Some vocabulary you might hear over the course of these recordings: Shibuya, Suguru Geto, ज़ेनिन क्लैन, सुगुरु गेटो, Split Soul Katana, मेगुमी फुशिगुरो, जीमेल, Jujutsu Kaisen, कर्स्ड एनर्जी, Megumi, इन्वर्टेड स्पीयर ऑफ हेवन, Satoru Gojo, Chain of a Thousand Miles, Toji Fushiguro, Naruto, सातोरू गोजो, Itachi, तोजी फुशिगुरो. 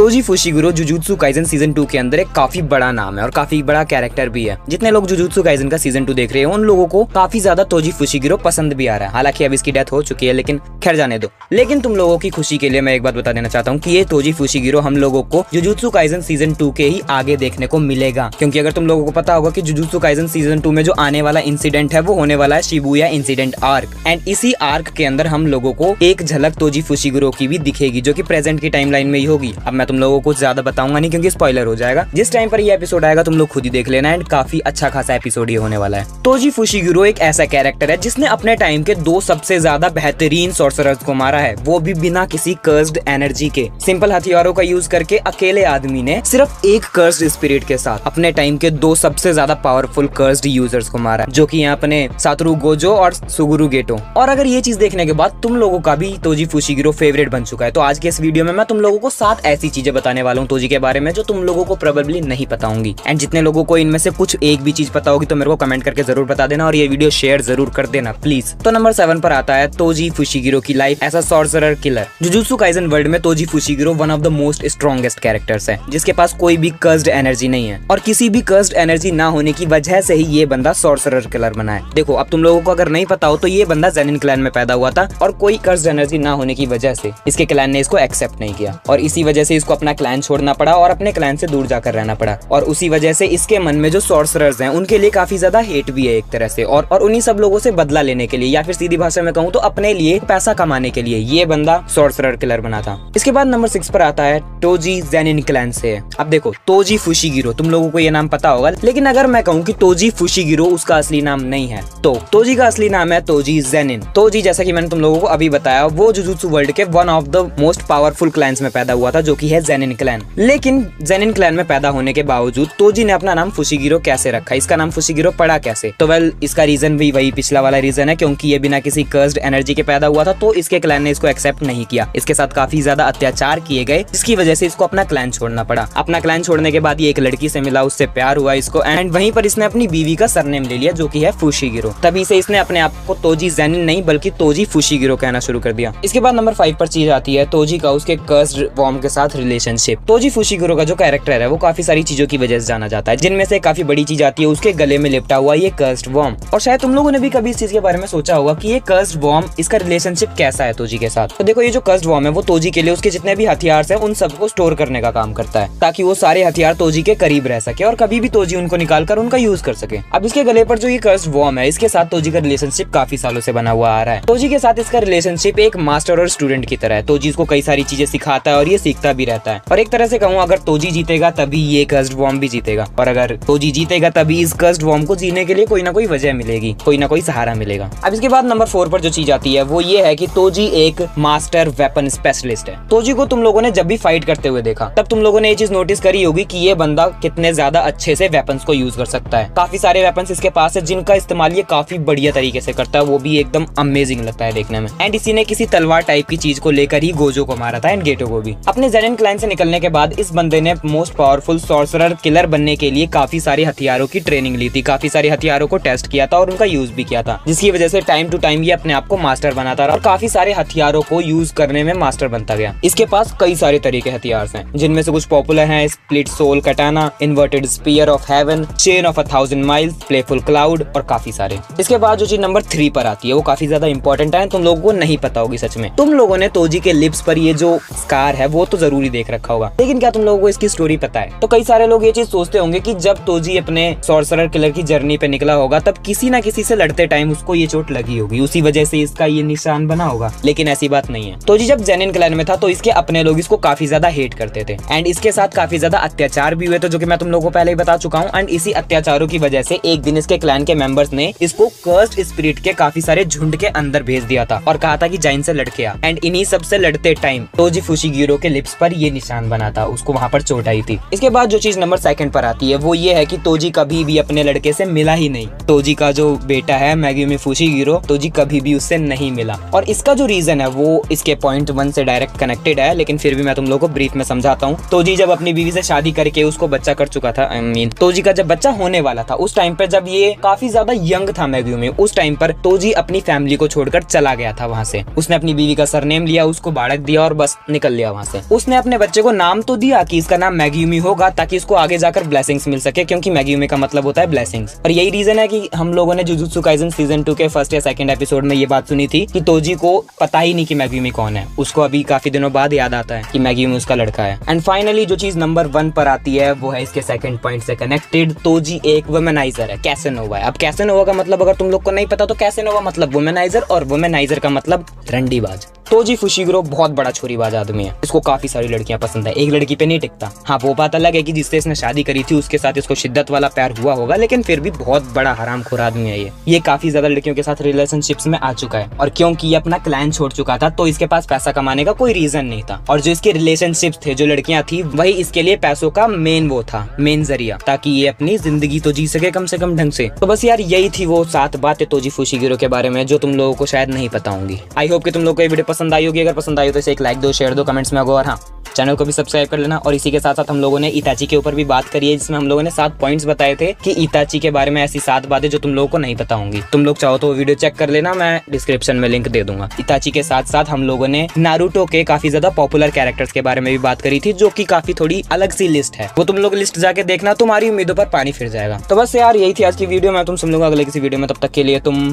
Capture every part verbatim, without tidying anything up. तोजी फुशिगुरो Jujutsu Kaisen season two के अंदर एक काफी बड़ा नाम है और काफी बड़ा कैरेक्टर भी है। जितने लोग जुजुत्सु काइजन का सीजन टू देख रहे हैं उन लोगों को काफी ज्यादा तोजी फुशिगुरो पसंद भी आ रहा है। हालांकि अब इसकी डेथ हो चुकी है, लेकिन खैर जाने दो। लेकिन तुम लोगों की खुशी के लिए मैं एक बात बता देना चाहता हूँ कि ये तोजी फुशिगुरो हम लोगों को जुजुत्सु काइजन सीजन टू के ही आगे देखने को मिलेगा, क्योंकि अगर तुम लोगों को पता होगा कि जुजुत्सु काइजन सीजन टू में जो आने वाला इंसिडेंट है वो होने वाला है शिबुया इंसिडेंट आर्क, एंड इसी आर्क के अंदर हम लोगों को एक झलक तोजी फुशिगुरो की भी दिखेगी जो कि प्रेजेंट की टाइमलाइन में ही होगी। अब मैं तुम लोगों को कुछ ज्यादा बताऊंगा नहीं क्योंकि स्पॉइलर हो जाएगा। जिस टाइम पर ये एपिसोड आएगा तुम लोग खुद ही देख लेना, एंड काफी अच्छा खासा एपिसोड ये होने वाला है। तोजी फुशिगुरो एक ऐसा कैरेक्टर है जिसने अपने टाइम के दो सबसे ज्यादा बेहतरीन सोर्सरर्स को मारा है, वो भी बिना किसी कर्स्ड एनर्जी के। सिंपल हथियारों का यूज करके अकेले आदमी ने सिर्फ एक कर्स्ड स्पिरिट के साथ अपने टाइम के दो सबसे ज्यादा पावरफुल कर्स्ड यूजर्स को मारा, जो कि यहाँ अपने सातोरू गोजो और सुगुरु गेटो। और अगर ये चीज देखने के बाद तुम लोगों का भी तोजी फुशिगुरो फेवरेट बन चुका है तो आज के इस वीडियो में मैं तुम लोगों को सात ऐसी चीजें बताने वाला हूँ तोजी के बारे में जो तुम लोगों को प्रोबेबली नहीं पता होंगी। एंड जितने लोगों को इनमें से कुछ एक भी चीज पता होगी तो मेरे को कमेंट करके जरूर बता देना और ये वीडियो शेयर जरूर कर देना प्लीज। तो नंबर सेवन पर आता है तोजी फुशिगुरो की life as a sorcerer killer. Jujutsu Kaisen world में तोजी फुशिगुरो one of the most strongest characters है जिसके पास कोई भी कर्स्ड एनर्जी नहीं है, और किसी भी कर्स्ड एनर्जी ना होने की वजह से ही ये बंदा सॉर्सरर किलर बना है। देखो अब तुम लोगों को अगर नहीं पता हो तो ये बंदा ज़ेनिन क्लैन में पैदा हुआ था और कोई कर्स्ड एनर्जी ना होने की वजह से इसके क्लैन ने इसको एक्सेप्ट नहीं किया और इसी वजह से इसको अपना क्लैन छोड़ना पड़ा और अपने क्लैन से दूर जाकर रहना पड़ा, और उसी वजह से इसके मन में जो सॉर्सरर्स हैं उनके लिए काफी ज्यादा हेट भी है एक तरह से, और, और उन्हीं सब लोगों से बदला लेने के लिए या फिर सीधी भाषा में कहूँ तो अपने लिए पैसा कमाने के लिए ये बंदा सॉर्सरर किलर बना था। इसके बाद नंबर सिक्स पर आता है तोजी ज़ेनिन क्लैन से। अब देखो तोजी फुशिगुरो तुम लोगों को ये नाम पता होगा, लेकिन अगर मैं कहूँ की तोजी फुशिगुरो उसका असली नाम नहीं है तो तोजी का असली नाम है तोजी ज़ेनिन। तोजी जैसा कि मैंने तुम लोगों को अभी बताया वो जुजुत्सु वर्ल्ड के one of the most powerful clans में पैदा हुआ था जो कि है ज़ेनिन क्लैन। लेकिन ज़ेनिन क्लैन में पैदा होने के बावजूद तोजी ने अपना नाम फुशिगुरो कैसे रखा, इसका नाम फुशिगुरो पड़ा कैसे? तो वेल इसका रीजन भी वही पिछला वाला रीजन है, क्योंकि ये बिना किसी कर्स्ड एनर्जी के पैदा हुआ था तो इसके क्लैन ने इसको एक्सेप्ट नहीं किया, इसके साथ काफी ज्यादा अत्याचार किए गए जिसकी वजह से इसको अपना क्लैन छोड़ना पड़ा। अपना क्लैन छोड़ने के बाद ये एक लड़की से मिला, उससे प्यार हुआ इसको, एंड वहीं पर इसने अपनी बीवी का सरनेम ले लिया जो की है फुशिगुरो। तभी से इसने अपने आप को तोजी ज़ेनिन नहीं बल्कि तोजी फुशिगुरो कहना शुरू कर दिया। इसके बाद नंबर फाइव पर चीज आती है तोजी का उसके कर्स्ड फॉर्म के साथ रिलेशनशिप। तोजी फुशिगुरो का जो कैरेक्टर है वो काफी सारी चीजों की वजह से जाना जाता है, जिनमें से काफी बड़ी चीज आती है उसके गले में लिपटा हुआ ये कर्स्ड वॉर्म। और शायद तुम लोगों ने भी कभी इस चीज के बारे में सोचा होगा कि ये कर्स्ड वॉर्म इसका रिलेशनशिप कैसा है तोजी के साथ। तो देखो ये जो कर्स्ड वॉर्म है वो तोजी के लिए उसके जितने भी हथियार है उन सबको स्टोर करने का काम करता है ताकि वो सारे हथियार तोजी के करीब रह सके और कभी भी तोजी उनको निकाल कर उनका यूज कर सके। अब इसके गले पर जो ये कर्स्ड वॉर्म है इसके साथ तोजी का रिलेशनशिप काफी सालों से बना हुआ आ रहा है। तोजी के साथ इसका रिलेशनशिप एक मास्टर और स्टूडेंट की तरह है। तोजी इसको कई सारी चीजें सिखाता है और ये सीखता भी रहता है, और एक तरह से कहूँ अगर तोजी जीतेगा तभी ये कर्स्ड वॉर्म भी जीतेगा, और अगर तोजी जीतेगा तभी इस कर्स्ड वॉर्म को जीने के लिए कोई ना कोई वजह मिलेगी, कोई ना कोई सहारा मिलेगा। अब इसके बाद नंबर फोर पर जो चीज आती है वो ये है कि तोजी एक मास्टर वेपन स्पेशलिस्ट है। तोजी को तुम लोगों ने जब भी फाइट करते हुए देखा तब तुम लोगों ने ये चीज नोटिस करी होगी कि ये बंदा कितने ज्यादा अच्छे से वेपन को यूज कर सकता है। काफी सारे वेपन इसके पास है जिनका इस्तेमाल ये काफी बढ़िया तरीके से करता है, वो भी एकदम अमेजिंग लगता है देखने में। एंड इसी ने किसी तलवार टाइप की चीज को लेकर ही गोजो को मारा था एंड गेटो को भी। अपने ज़ेनिन क्लैन से निकलने के बाद इस बंदे ने मोस्ट पावरफुल सॉर्सरर किलर बनने के लिए काफी सारे हथियारों की ट्रेनिंग ली थी, काफी सारे हथियारों को टेस्ट किया था और उनका यूज भी किया था, जिसकी वजह से टाइम टू टाइम ये अपने आप को मास्टर बनाता रहा और काफी सारे हथियारों को यूज करने में मास्टर बनता गया। इसके पास कई सारे तरीके हथियार हैं जिनमें से कुछ पॉपुलर हैं split soul katana, इन्वर्टेड स्पीयर ऑफ हेवन, chain of a thousand miles, playful cloud और काफी सारे। इसके बाद जो चीज नंबर थ्री पर आती है वो काफी ज्यादा इंपॉर्टेंट है, तुम लोगों को नहीं पता होगी सच में। तुम लोगों ने तोजी के लिप्स पर ये जो स्कार है वो तो जरूरी देख रखा होगा, लेकिन क्या तुम लोगों को इसकी स्टोरी पता है? तो कई सारे लोग ये चीज सोचते होंगे कि जब तोजी अपने सॉर्सरर किलर की जर्नी पे निकला होगा तब किसी ना किसी से लड़ते टाइम उसको ये चोट लगी होगी, उसी वजह से इसका ये निशान बना होगा, लेकिन ऐसी बात नहीं है। तोजी जब ज़ेनिन क्लैन में था तो इसके अपने लोग इसको काफी ज्यादा हेट करते थे एंड इसके साथ काफी ज्यादा अत्याचार भी हुए थे जो कि मैं तुम लोगों को पहले ही बता चुका हूँ, एंड इसी अत्याचारों की वजह से एक दिन इसके क्लैन के मेंबर्स ने इसको कर्स्ड स्पिरिट के काफी सारे झुंड के अंदर भेज दिया था और कहा था कि जाइन से लड़के आ, एंड इन्हीं सब से लड़ते टाइम तोजी फुशिगुरो के लिप्स पर ये निशान बना था, उसको वहाँ पर चोट आई थी। इसके बाद जो चीज नंबर सेकंड पर आती है वो ये है कि तोजी कभी भी अपने लड़के से मिला ही नहीं। तोजी का जो बेटा है मेगुमी फुशिगुरो, तोजी कभी भी उससे नहीं मिला, और इसका जो रीजन है वो इसके पॉइंट वन से डायरेक्ट कनेक्टेड है, लेकिन फिर भी मैं तुम लोगों को ब्रीफ में समझाता हूँ। तोजी जब अपनी बीवी से शादी करके उसको बच्चा कर चुका था, आई मीन तोजी का जब बच्चा होने वाला था उस टाइम पर जब ये काफी ज्यादा यंग था मेगुमी, उस टाइम पर तोजी अपनी फैमिली को छोड़कर चला गया था वहाँ से। उसने अपनी बीवी का सरनेम लिया, उसको बाड़क दिया और बस निकल लिया वहाँ से। उसने अपने बच्चे को नाम तो दिया कि इसका नाम मेग्यूमी होगा ताकि इसको आगे जाकर ब्लेसिंग्स मिल सके, क्योंकि मेग्यूमी का मतलब होता है ब्लेसिंग्स। और यही रीजन है कि हम लोगों ने जुजुत्सु काइजन सीजन टू के फर्स्ट या सेकंड एपिसोड में ये बात सुनी थी कि तोजी को पता ही नहीं कि मेग्यूमी कौन है, उसको अभी काफी दिनों बाद याद आता है कि मेग्यूमी उसका लड़का है। एंड फाइनली जो चीज नंबर वन पर आती है वो है इसके सेकंड पॉइंट से कनेक्टेड, तोजी एक वुमेनाइजर है, कैसेनोवा है। अब कैसेनोवा का मतलब अगर तुम लोग को नहीं पता तो कैसेनोवा मतलब वुमेनाइजर और वुमेनाइजर का मतलब रंडीबाज। तोजी फुशिगुरो बहुत बड़ा छोरीबाज आदमी है, इसको काफी सारी लड़कियां पसंद है, एक लड़की पे नहीं टिकता। हाँ वो बात अलग है कि जिससे इसने शादी करी थी उसके साथ इसको शिद्दत वाला प्यार हुआ होगा, लेकिन फिर भी बहुत बड़ा हरामखोर आदमी है ये ये काफी ज्यादा लड़कियों के साथ रिलेशनशिप्स में आ चुका है। और क्योंकि ये अपना क्लैन छोड़ चुका था तो इसके पास पैसा कमाने का कोई रीजन नहीं था, और जो इसके रिलेशनशिप थे, जो लड़कियां थी, वही इसके लिए पैसों का मेन वो था, मेन जरिया, ताकि ये अपनी जिंदगी तो जी सके कम से कम ढंग से। तो बस यार यही थी वो सात बातें तोजी फुशिगुरो के बारे में जो तुम लोगों को शायद नहीं पता होंगी। आई होप कि तुम लोग को ये वीडियो पसंद आई होगी, अगर पसंद आई हो तो इसे एक लाइक दो, शेयर दो, कमेंट्स में आगो, और हाँ चैनल को भी सब्सक्राइब कर लेना। और इसी के साथ साथ हम लोगों ने इताची के ऊपर भी बात करी है, जिसमें हम लोगों ने सात पॉइंट्स बताए थे कि इताची के बारे में ऐसी सात बातें जो तुम लोगों को नहीं पता होंगी। तुम लोग चाहो तो वो वीडियो चेक कर लेना, मैं डिस्क्रिप्शन में लिंक दे दूंगा। इताची के साथ साथ हम लोगों ने नारुतो के काफी ज्यादा पॉपुलर कैरेक्टर्स के बारे में भी बात करी थी, जो की काफी थोड़ी अलग सी लिस्ट है, वो तुम लोग लिस्ट जाके देखना, तुम्हारी उम्मीदों पर पानी फिर जाएगा। तो बस यार यही थी आज की वीडियो में, तुम सब लोग अगले किसी वीडियो में, तब तक के लिए तुम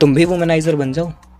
तुम भी वुमेनाइजर बन जाओ।